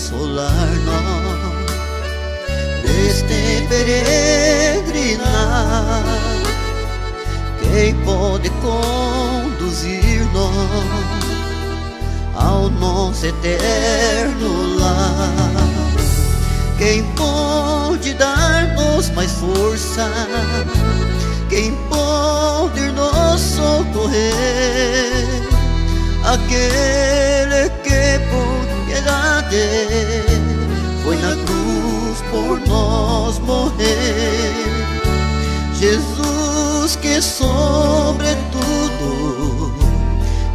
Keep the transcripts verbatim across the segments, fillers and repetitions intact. solarnos de este peregrinar. Quem pode conduzir-nos ao nosso eterno lar? Quem pode dar-nos mais força? Quem pode nos socorrer? Aquele que por piedade foi na cruz por nós morrer. Jesus, que sobretudo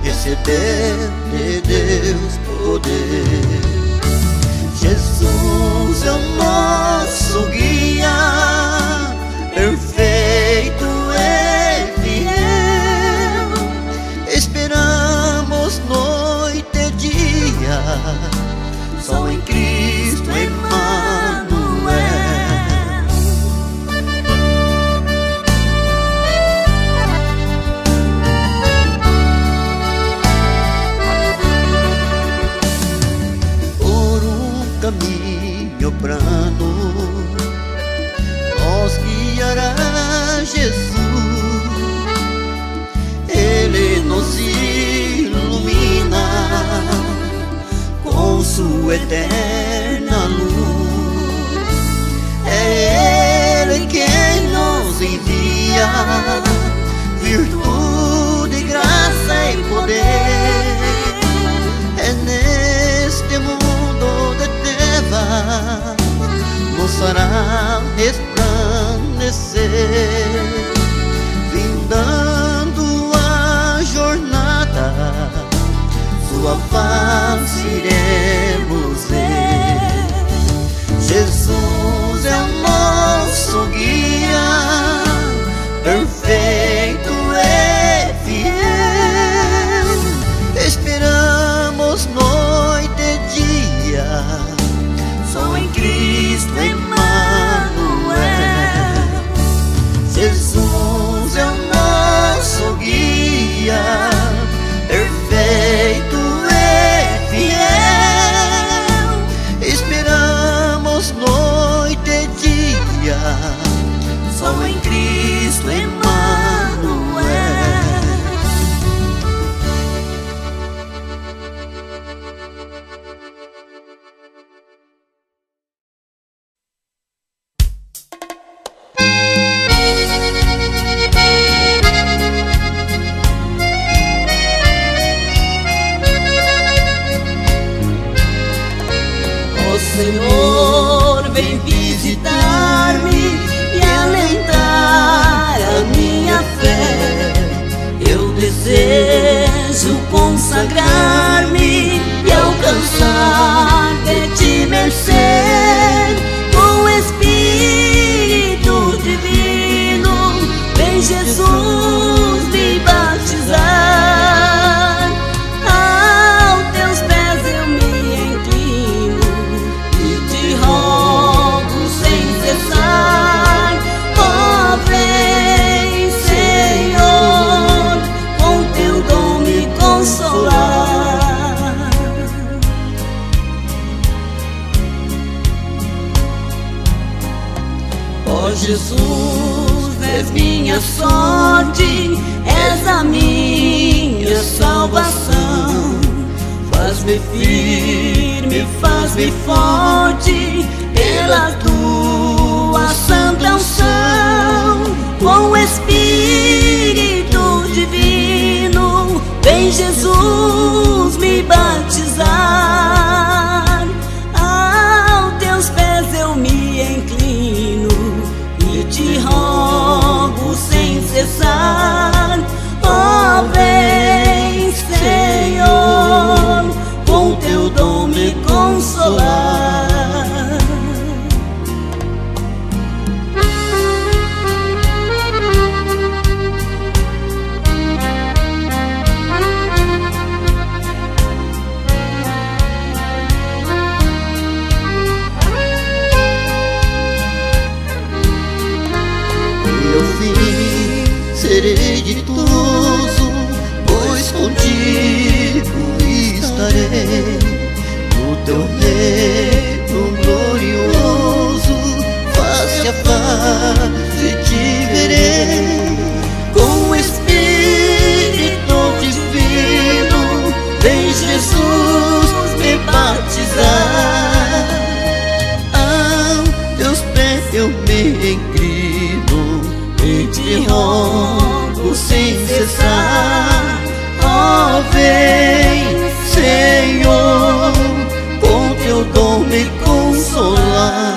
recebeu de Deus poder. Jesus é o nosso guia, perfeito e fiel. Esperamos noite e dia, só em Cristo Emmanuel. Caminho plano nos guiará Jesus, Ele nos ilumina com sua eterna luz. É Ele quem nos envia virtude, graça e poder. É neste mundo de nos fará resplandecer, findando a jornada, sua face iremos ver. Jesus é o nosso guia, perfeito e fiel. Esperamos noite e dia, só em Cristo Emmanuel. Jesus é o nosso guia, perfeito e fiel. Esperamos noite e dia, só em Cristo Emmanuel. Senhor, vem visitar-me e alentar a minha fé. Eu desejo consagrar-me e alcançar de ti mercê. Com Espírito Divino, vem Jesus me batizar. Jesus, és minha sorte, és a minha salvação. Faz-me firme, faz-me forte, pela tua santa unção. Com o Espírito Divino, vem Jesus me batizar. Aos teus pés eu me inclino, te rogo sem cessar, ó vem, Senhor, com teu dom me consolar. Domnul gloriosul va se afla de civere. Eu me inclino e te rogo sem cessar. Ó, vem, Senhor, com teu dom me consolar.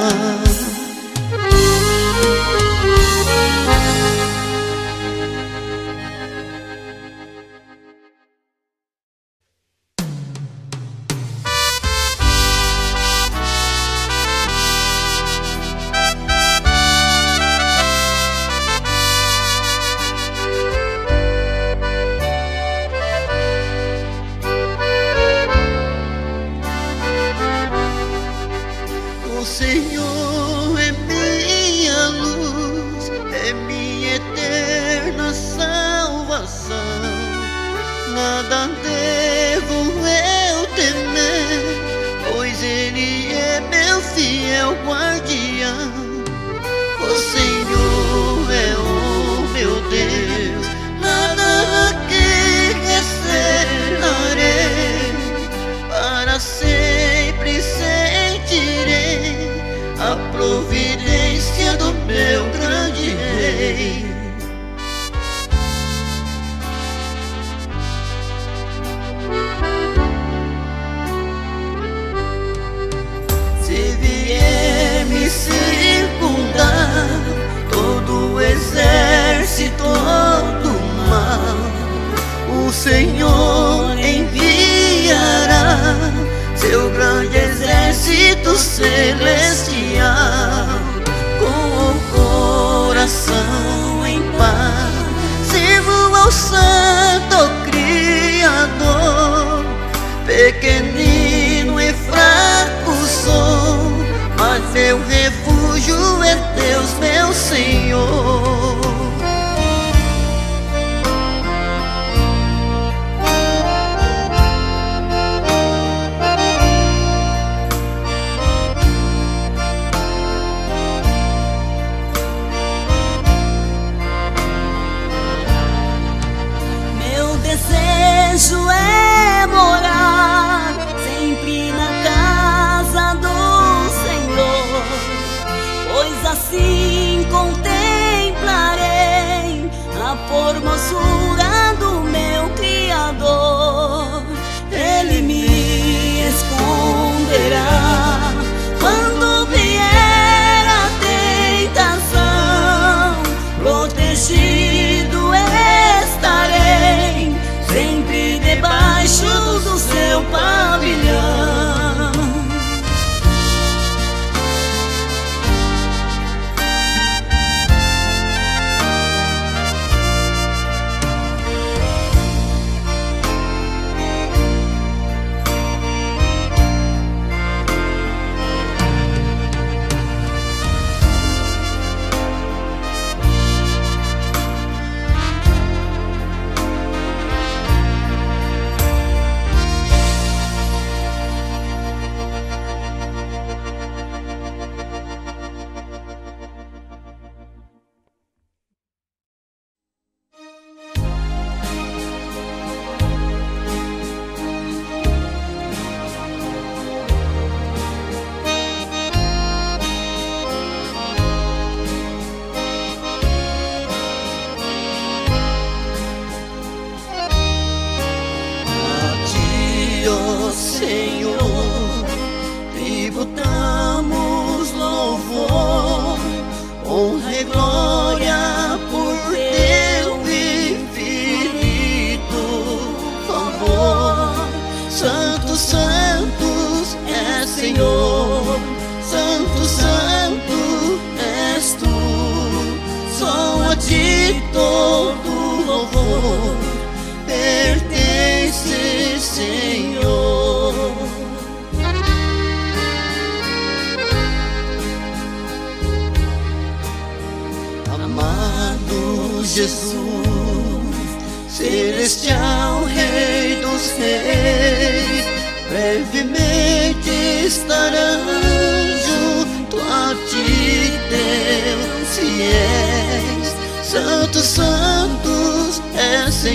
Celestial Rei dos Reis, brevemente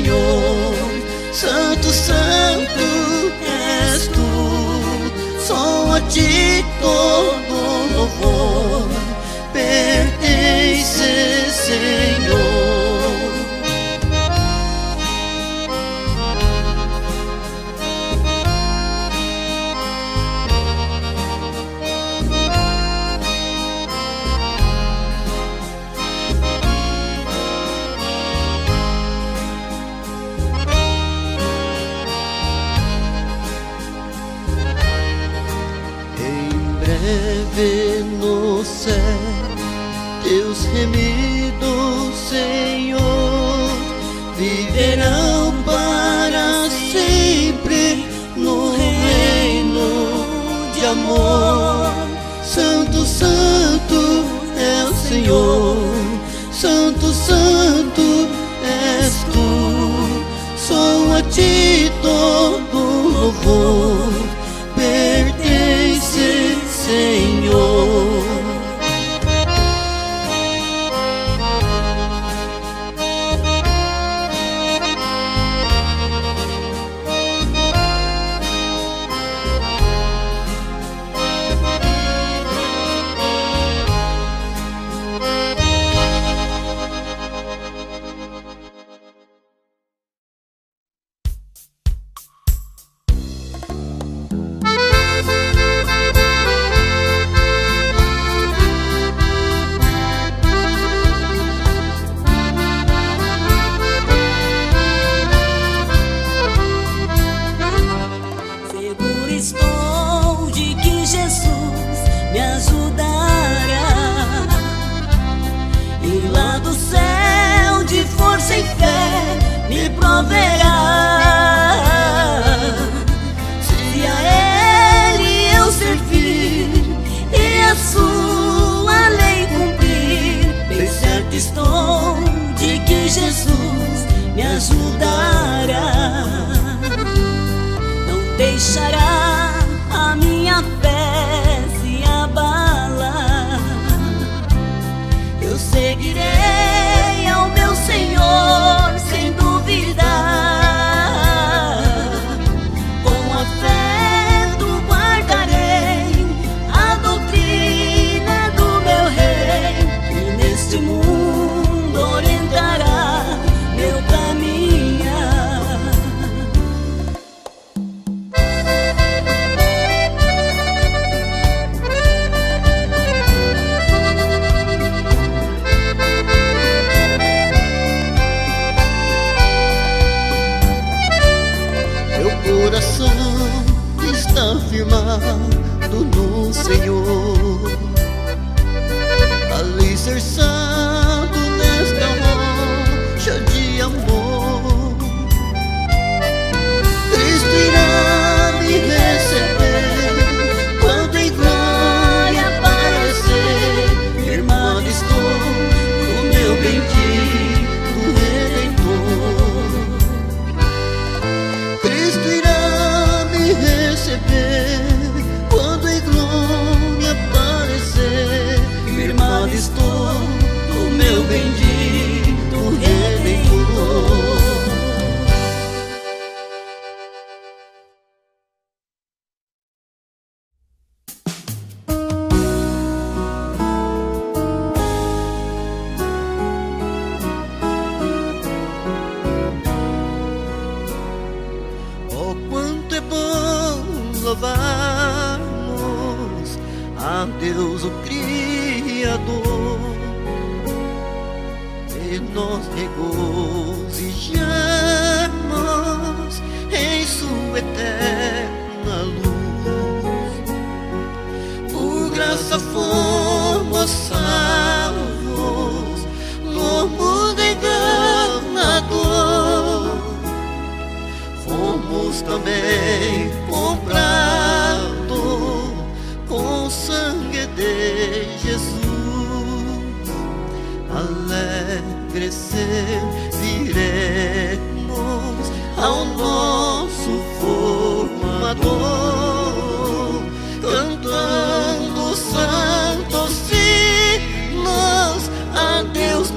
Senhor, Santo, Santo és tu, só a ti todo louvor pertence, Senhor. Vê no céu teus remidos, Senhor, viverão para sempre no reino de amor. Santo, Santo é o Senhor, Santo, Santo és tu, só a ti todo louvor pertence, Senhor.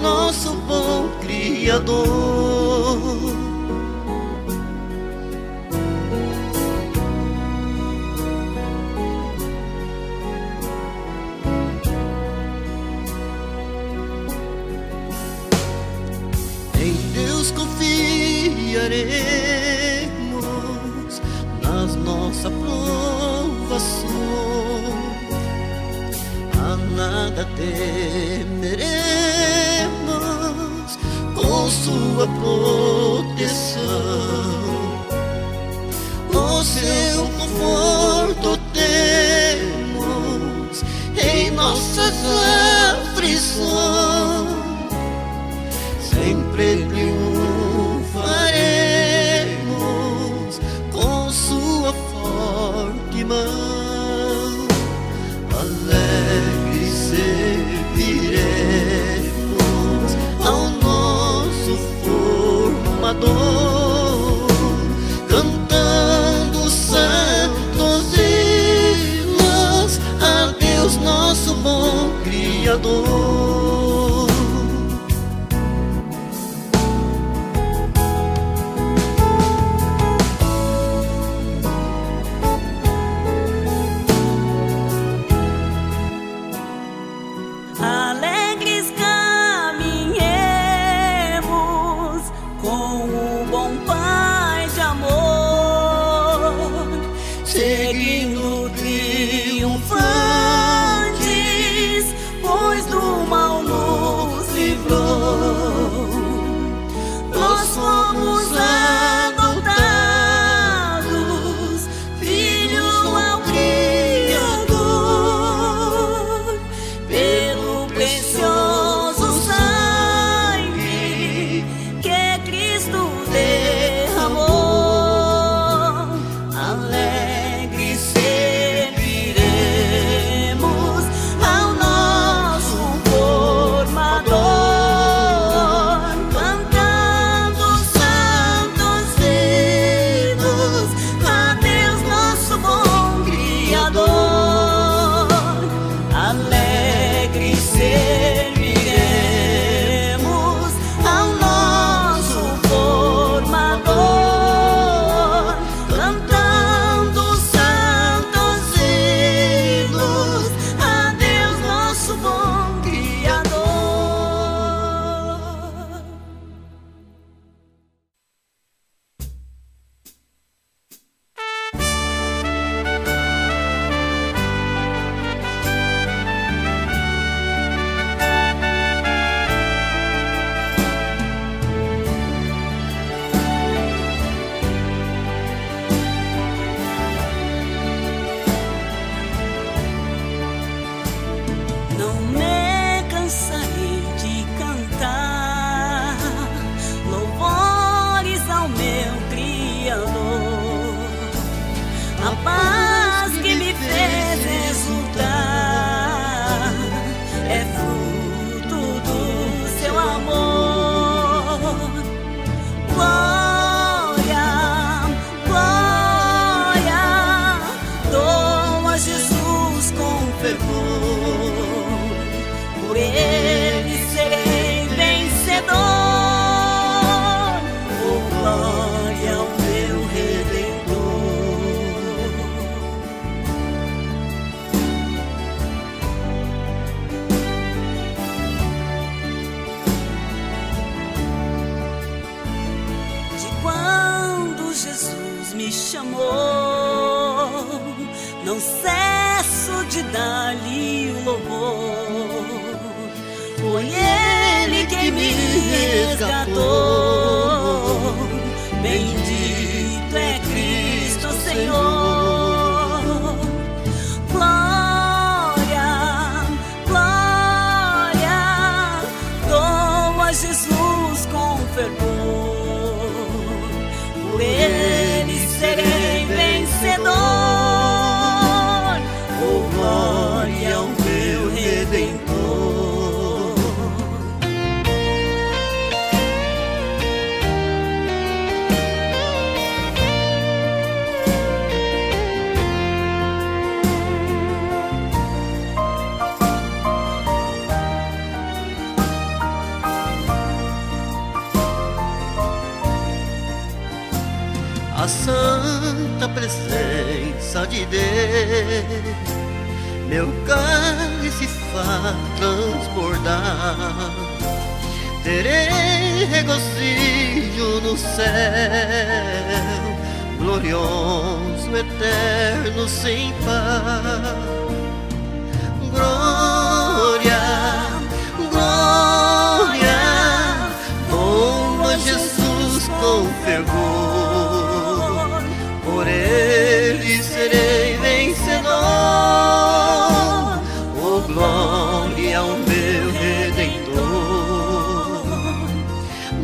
Nosso bom Criador. confiaremos nas nossas provações, a nada temeremos com sua proteção, o seu conforto temos em nossas aflições, sempre triunfaremos com sua forte mão, alegre serviremos ao nosso formador, cantando santos hinos a Deus nosso bom Criador. A santa presença de Deus meu cálice faz transbordar, terei regozijo no céu, glorioso, eterno, sem par. Glória, glória, louva Jesus com fervor, por ele serei vencedor. Oh, glória ao meu Redentor.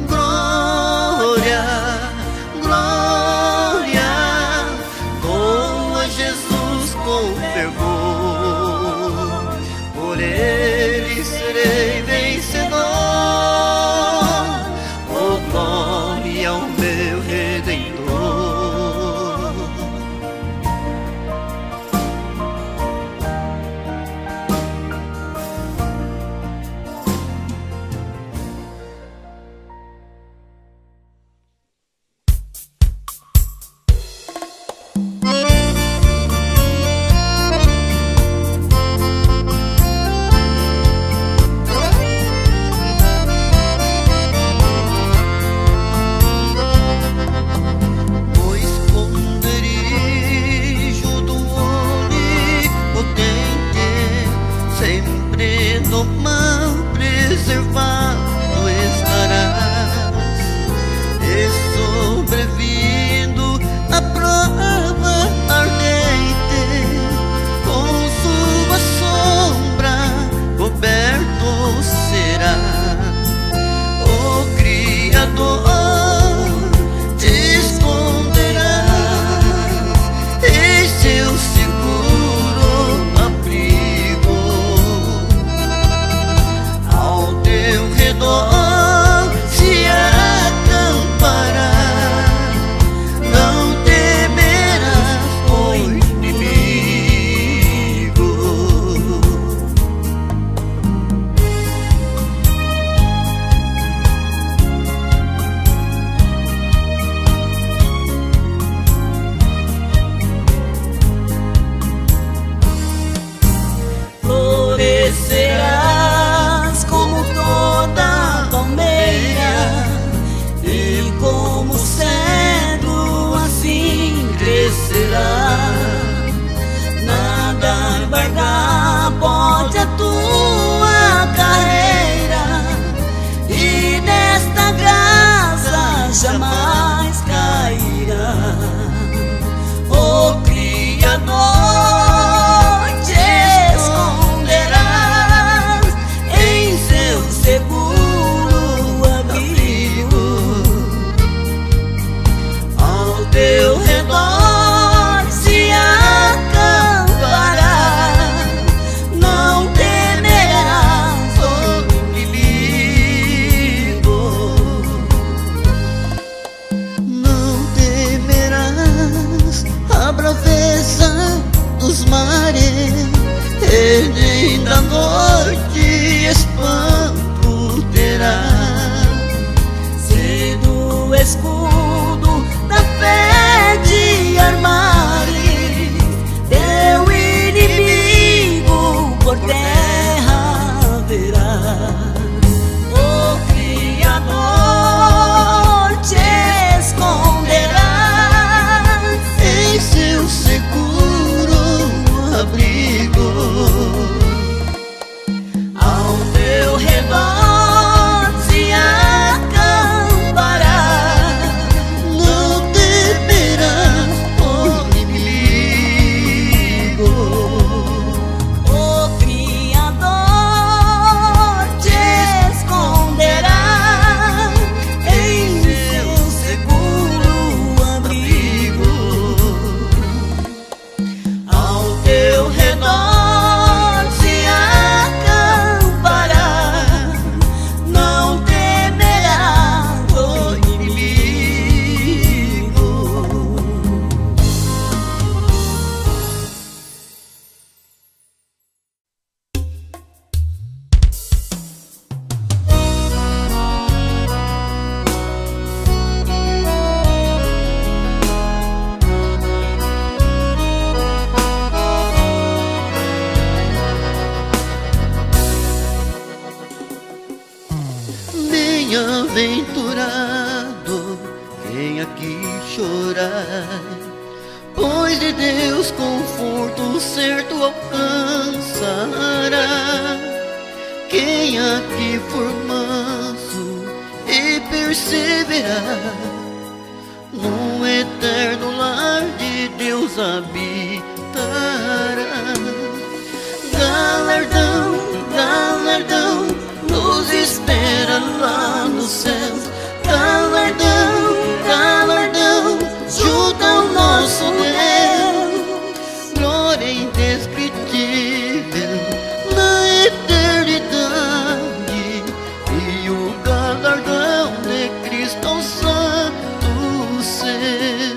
Glória, glória, louva Jesus com fervor, por ele serei vencedor. Oh, glória ao meu Redentor. Ao teu redor se acampará, bem-aventurado quem aqui chorar, pois de Deus conforto certo alcançará. Quem aqui for manso e perseverar, no eterno lar de Deus habitará. Galardão, galardão nos espera lá no céu. Galardão, galardão junto ao nosso Deus. Glória indescritível na eternidade, e o galardão de Cristo aos santos seus.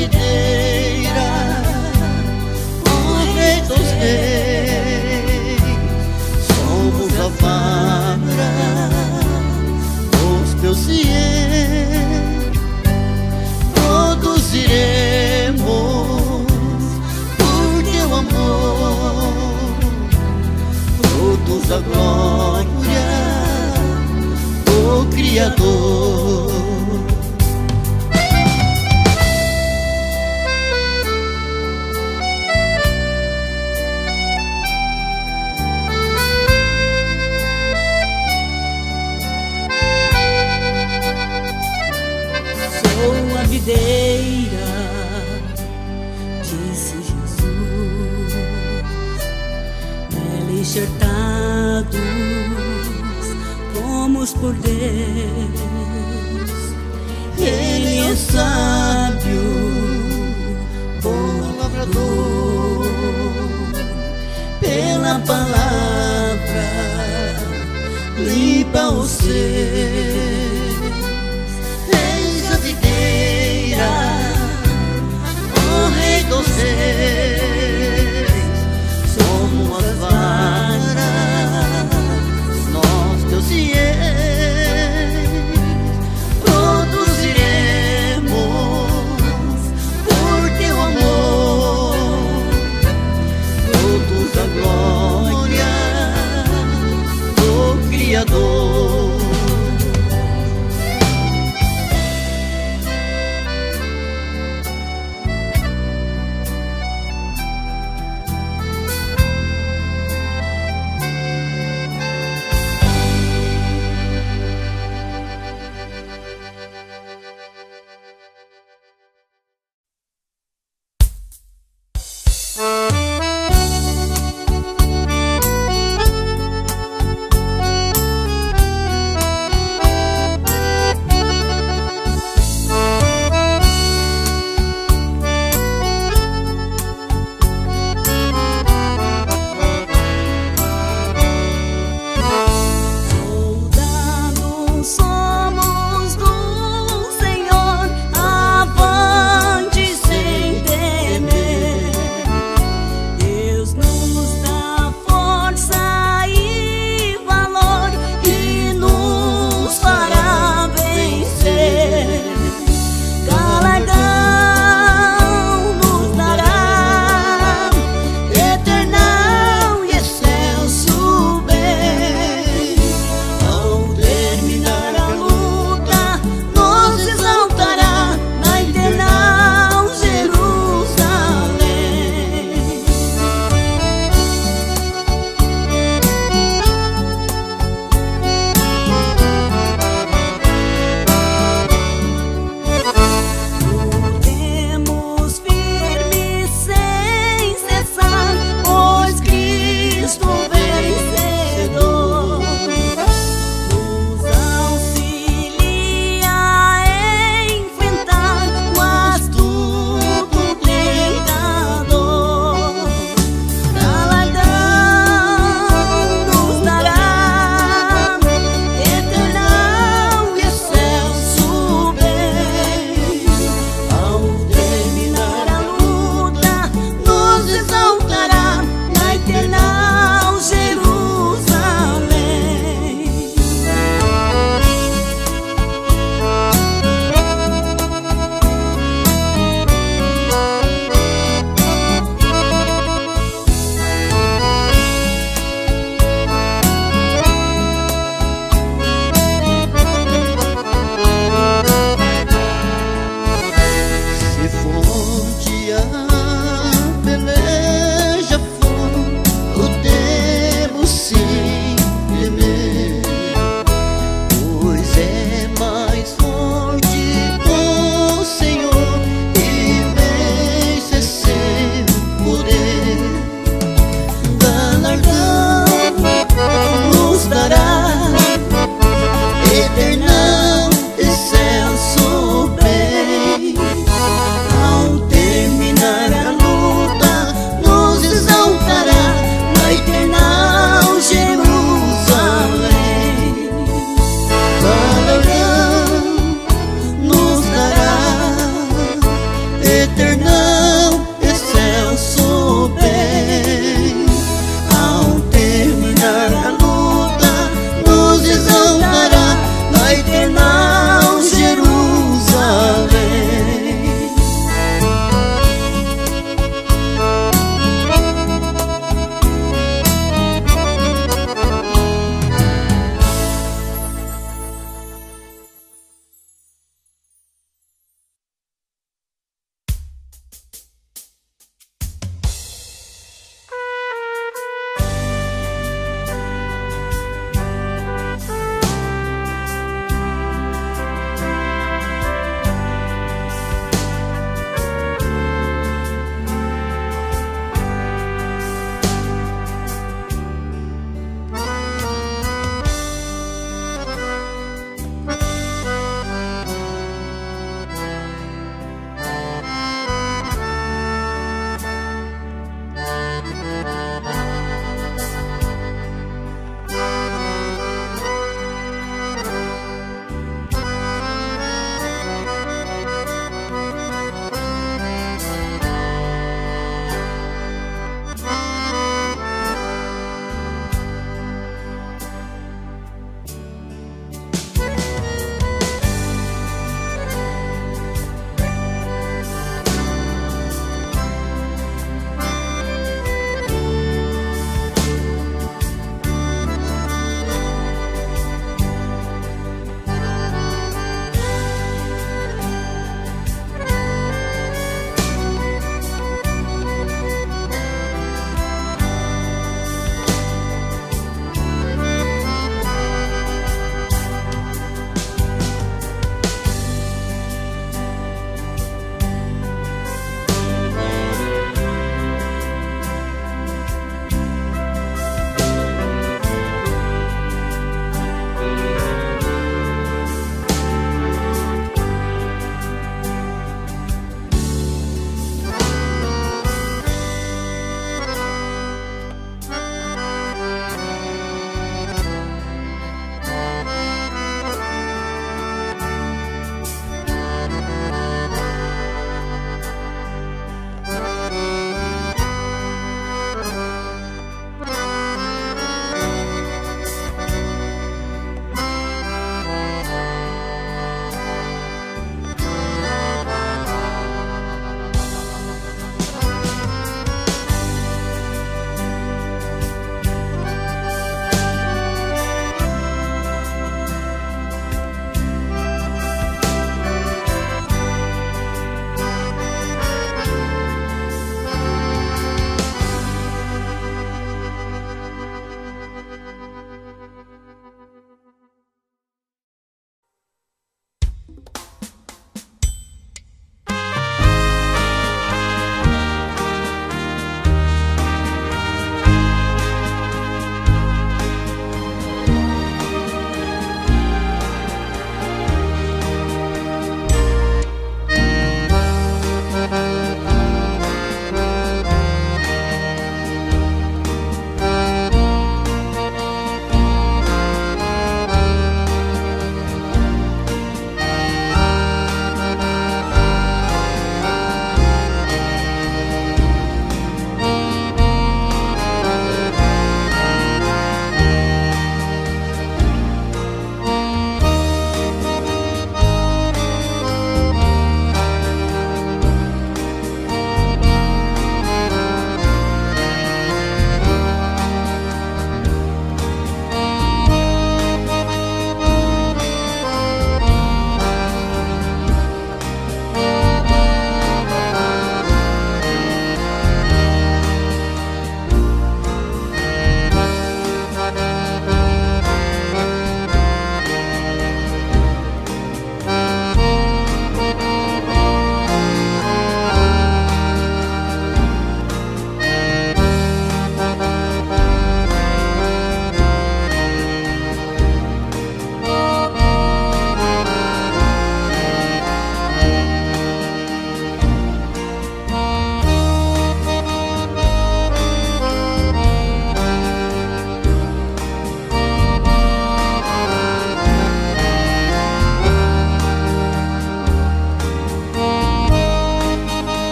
Videira, honre dos reis, enxertados fomos por Deus. Ele é o sábio, bom lavrador. Pela palavra limpa o ser. Eis a videira, ó Rei dos reis. Somos as varas, nós teus fiéis. Produziremos por teu amor frutos da glória do Criador. Yeah.